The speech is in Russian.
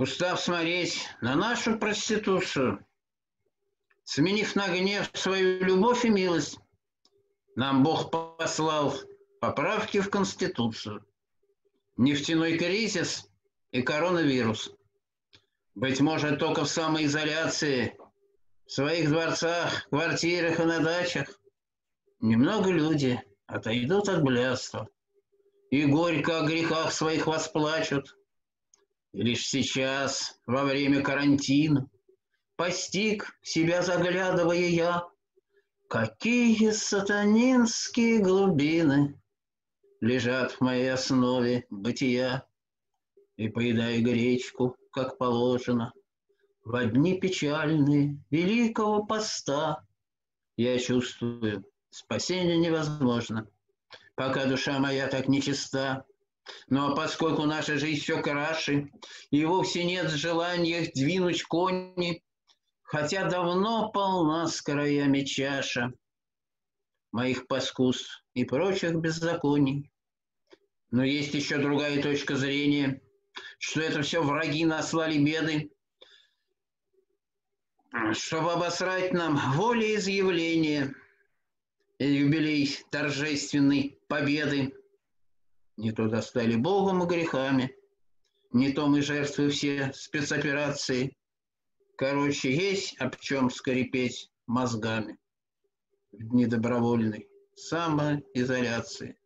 устав смотреть на нашу проституцию, сменив на гнев свою любовь и милость, нам Бог послал поправки в Конституцию, нефтяной кризис и коронавирус. Быть может, только в самоизоляции, в своих дворцах, квартирах и на дачах немного люди отойдут от блядства и горько о грехах своих восплачут. И лишь сейчас, во время карантина, постиг себя, заглядывая я, какие сатанинские глубины лежат в моей основе бытия, и поедая гречку, как положено, в дни печальные великого поста я чувствую, спасение невозможно, пока душа моя так нечиста. Но поскольку наша жизнь все краше, и вовсе нет желания двинуть кони, хотя давно полна с краями чаша моих паскудств и прочих беззаконий. Но есть еще другая точка зрения, что это все враги наслали беды, чтобы обосрать нам волеизъявление, юбилей торжественной победы. Не то достали Богом и грехами, не то мы жертвы все спецоперации. Короче, есть об чем скрипеть мозгами в дни добровольной самоизоляции.